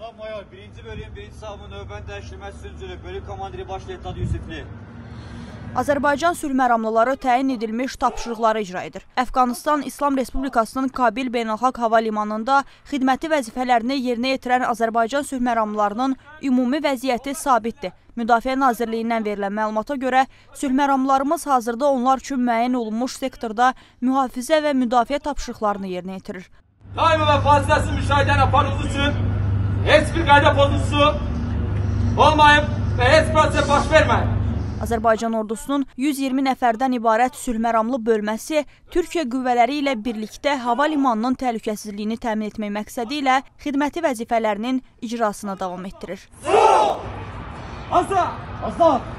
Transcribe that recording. Ağa Mayor, 1-ci bölüyün 1-ci savunun növbən dəyişdirmə süncülü, bölük komandiri baş leytenant Yusifli. Azərbaycan sülhməramlıları təyin edilmiş tapşırıqları icra edir. Əfqanıstan İslam Respublikasının Kabil beynəlxalq hava limanında xidməti vəzifələrini yerinə yetirən Azərbaycan sülhməramlılarının ümumi vəziyyəti sabitdir. Müdafiə Nazirliyindən verilən məlumata görə, sülhməramlılarımız hazırda onlar üçün müəyyən olunmuş sektorda mühafizə və müdafiə tapşırıqlarını yerinə yetirir. Daima və fasiləsiz müşahidəni aparınız üçün heç bir qayda pozuntusu olmayıb və heç prosesə baş verməyib. Azərbaycan ordusunun 120 nəfərdən ibarət sülhməramlı bölməsi Türkiyə qüvvələri ilə birlikdə hava limanının təhlükəsizliyini təmin etmək məqsədi ilə xidməti vəzifələrinin icrasına davam etdirir.